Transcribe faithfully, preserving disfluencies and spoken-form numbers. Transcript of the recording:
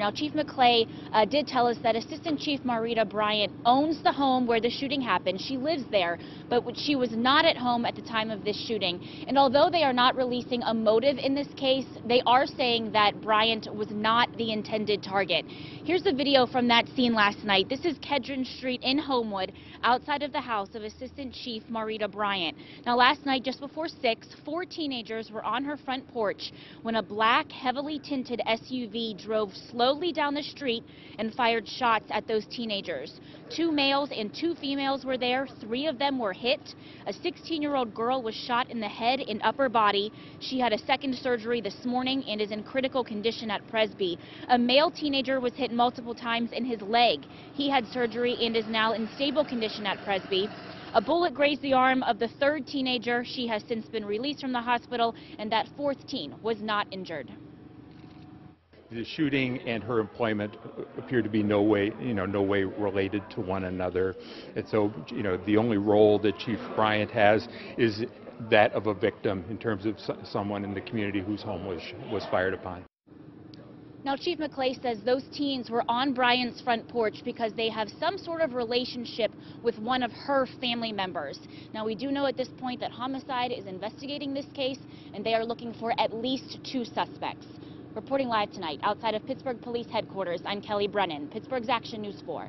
Andrew. Now, Chief McClay uh, did tell us that Assistant Chief Maurita Bryant owns the home where the shooting happened. She lives there, but she was not at home at the time of this shooting. And although they are not releasing a motive in this case, they are saying that Bryant was not the intended target. Here's the video from that scene last night. This is Kedron Street in Homewood, outside of the house of Assistant Chief Maurita Bryant. Now, last night, just before six, four teenagers were on her front porch when a black, heavily tinted S U V drove slowly down the street and fired shots at those teenagers. Two males and two females were there. Three of them were hit. A sixteen-year-old girl was shot in the head and upper body. She had a second surgery this morning and is in critical condition at Presby. A male teenager was hit multiple times in his leg. He had surgery and is now in stable condition at Presby. A bullet grazed the arm of the third teenager. She has since been released from the hospital, and that fourth teen was not injured. The shooting and her employment appear to be no way, you know, no way related to one another. And so, you know, the only role that Chief Bryant has is that of a victim in terms of someone in the community whose home was, was fired upon. Now, Chief McClay says those teens were on Bryant's front porch because they have some sort of relationship with one of her family members. Now, we do know at this point that homicide is investigating this case, and they are looking for at least two suspects. Reporting live tonight outside of Pittsburgh Police Headquarters, I'm Kelly Brennan, Pittsburgh's Action News four.